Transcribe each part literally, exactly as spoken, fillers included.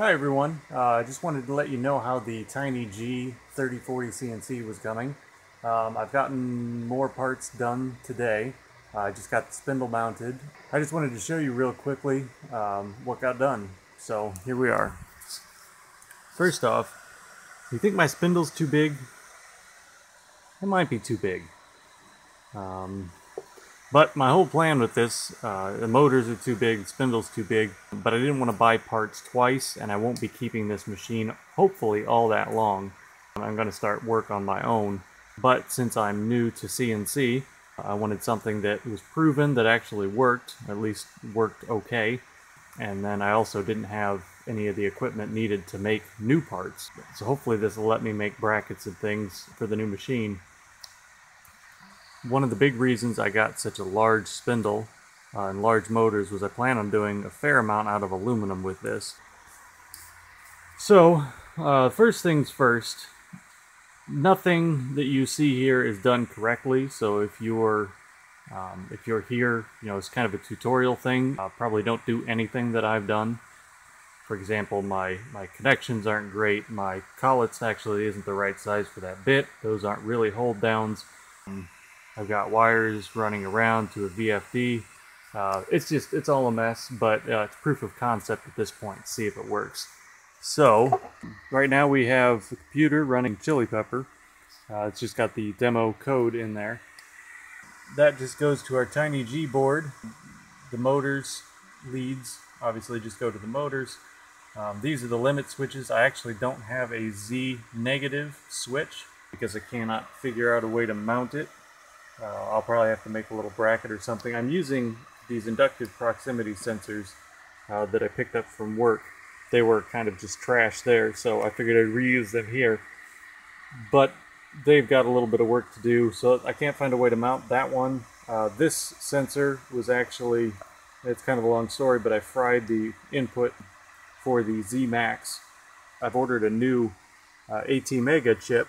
Hi everyone, I uh, just wanted to let you know how the Tiny G thirty forty C N C was coming. Um, I've gotten more parts done today. Uh, I just got the spindle mounted. I just wanted to show you real quickly um, what got done. So here we are. First off, you think my spindle's too big? It might be too big. Um, But my whole plan with this, uh, the motors are too big, the spindle's too big, but I didn't want to buy parts twice, and I won't be keeping this machine, hopefully, all that long. I'm going to start work on my own, but since I'm new to C N C, I wanted something that was proven, that actually worked, at least worked okay, and then I also didn't have any of the equipment needed to make new parts. So hopefully this will let me make brackets and things for the new machine. One of the big reasons I got such a large spindle uh, and large motors was I plan on doing a fair amount out of aluminum with this. So, uh, first things first, nothing that you see here is done correctly, so if you're, um, if you're here, you know, it's kind of a tutorial thing. Uh, probably don't do anything that I've done. For example, my, my connections aren't great, my collets actually isn't the right size for that bit, those aren't really hold downs. Um, I've got wires running around to a V F D. Uh, it's just, it's all a mess, but uh, it's proof of concept at this point. See if it works. So, right now we have the computer running Chili Pepper. Uh, it's just got the demo code in there. That just goes to our Tiny G board. The motors, leads, obviously just go to the motors. Um, these are the limit switches. I actually don't have a Z negative switch because I cannot figure out a way to mount it. Uh, I'll probably have to make a little bracket or something. I'm using these inductive proximity sensors uh, that I picked up from work. They were kind of just trash there, so I figured I'd reuse them here. But they've got a little bit of work to do, so I can't find a way to mount that one. Uh, this sensor was actually, it's kind of a long story, but I fried the input for the Z max. I've ordered a new uh, ATmega chip,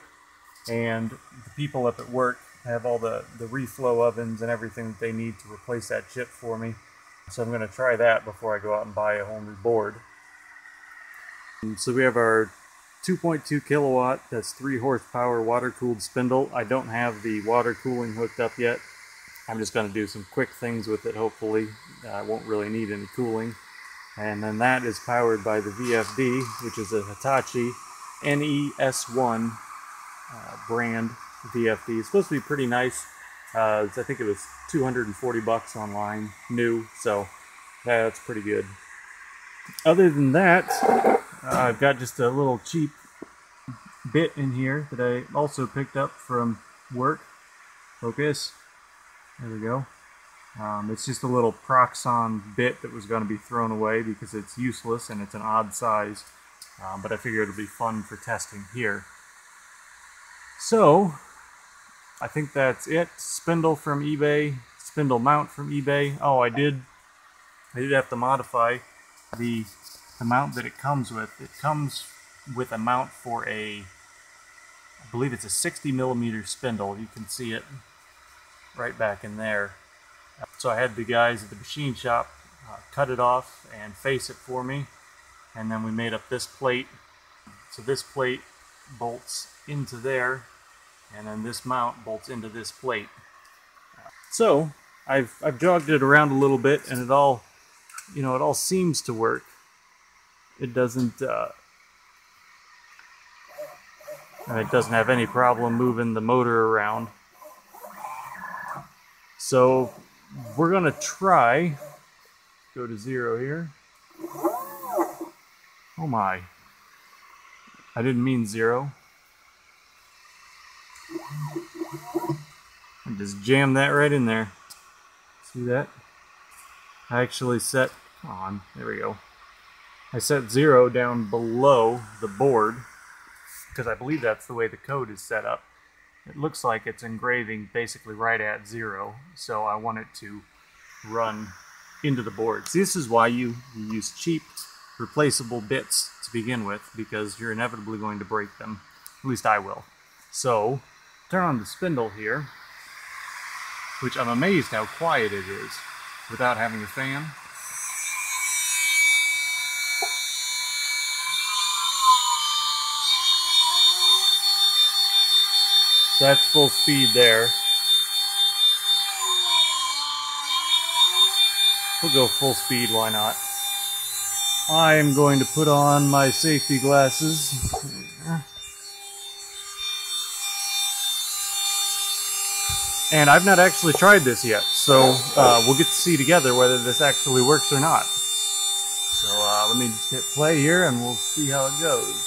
and the people up at work have all the, the reflow ovens and everything that they need to replace that chip for me. So I'm going to try that before I go out and buy a whole new board. And so we have our two point two kilowatt, that's three horsepower water-cooled spindle. I don't have the water cooling hooked up yet. I'm just going to do some quick things with it, hopefully. I won't really need any cooling. And then that is powered by the V F D, which is a Hitachi N E S one uh, brand. V F D. It's supposed to be pretty nice. Uh, I think it was two hundred forty bucks online, new, so yeah, that's pretty good. Other than that, uh, I've got just a little cheap bit in here that I also picked up from work. Focus. There we go. Um, it's just a little Proxon bit that was going to be thrown away because it's useless and it's an odd size, um, but I figured it'll be fun for testing here. So, I think that's it. Spindle from eBay, spindle mount from eBay. Oh, I did, I did have to modify the, the mount that it comes with. It comes with a mount for a, I believe it's a sixty millimeter spindle. You can see it right back in there. So I had the guys at the machine shop uh, cut it off and face it for me. And then we made up this plate. So this plate bolts into there, and then this mount bolts into this plate. So I've, I've jogged it around a little bit, and it all, you know, it all seems to work. It doesn't, uh, it doesn't have any problem moving the motor around. So we're gonna try, go to zero here. Oh my, I didn't mean zero. And just jam that right in there. See that? I actually set on, there we go. I set zero down below the board because I believe that's the way the code is set up. It looks like it's engraving basically right at zero, so I want it to run into the board. See, this is why you, you use cheap replaceable bits to begin with, because you're inevitably going to break them. At least I will. So, turn on the spindle here, which I'm amazed how quiet it is without having a fan. So that's full speed there. We'll go full speed, why not? I am going to put on my safety glasses. And I've not actually tried this yet, so uh, we'll get to see together whether this actually works or not. So uh, let me just hit play here and we'll see how it goes.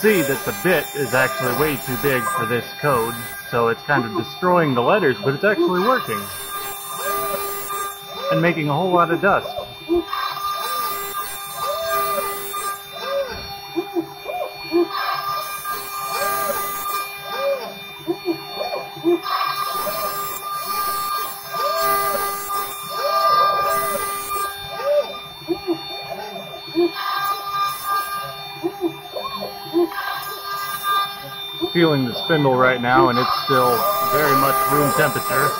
See that the bit is actually way too big for this code, so it's kind of destroying the letters, but it's actually working and making a whole lot of dust. Feeling the spindle right now, and it's still very much room temperature.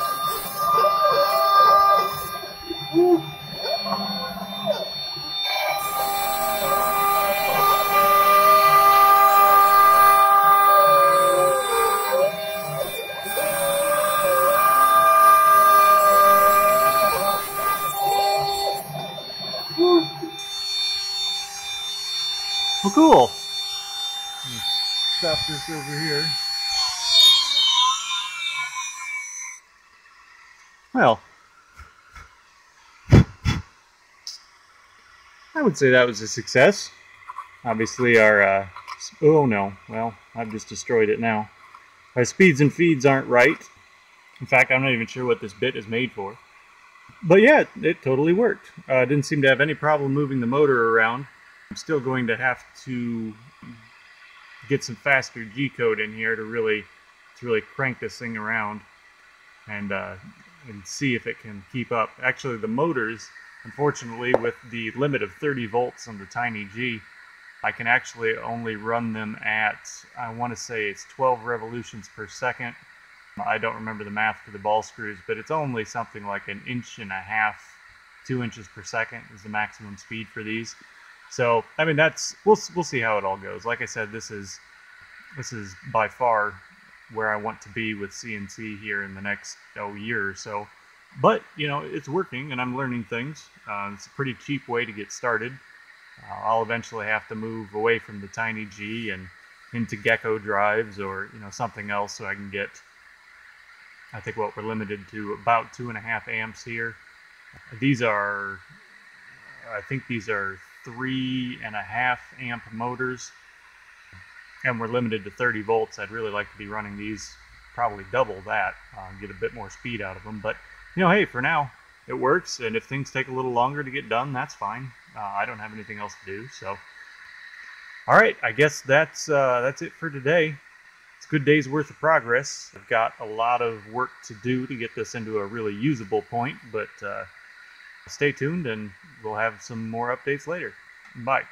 Well, cool. Stop this over here. Well, I would say that was a success. Obviously our, uh, oh no, well, I've just destroyed it now. Our speeds and feeds aren't right. In fact, I'm not even sure what this bit is made for. But yeah, it totally worked. Uh, didn't seem to have any problem moving the motor around. I'm still going to have to get some faster G-code in here to really to really crank this thing around and uh, and see if it can keep up. Actually, the motors, unfortunately, with the limit of thirty volts on the Tiny G, I can actually only run them at, I want to say it's twelve revolutions per second. I don't remember the math for the ball screws, but it's only something like an inch and a half, two inches per second is the maximum speed for these. So, I mean, that's, we'll, we'll see how it all goes. Like I said, this is, this is by far where I want to be with C N C here in the next oh, year or so. But, you know, it's working and I'm learning things. Uh, it's a pretty cheap way to get started. Uh, I'll eventually have to move away from the Tiny G and into Gecko drives or, you know, something else so I can get, I think what we're limited to, about two and a half amps here. These are, I think these are three and a half amp motors, and we're limited to thirty volts. I'd really like to be running these probably double that, uh, get a bit more speed out of them. But you know, hey, for now it works, and if things take a little longer to get done, that's fine. uh, I don't have anything else to do, so all right, I guess that's uh, that's it for today. It's a good day's worth of progress. I've got a lot of work to do to get this into a really usable point, but uh, stay tuned and we'll have some more updates later. Bye.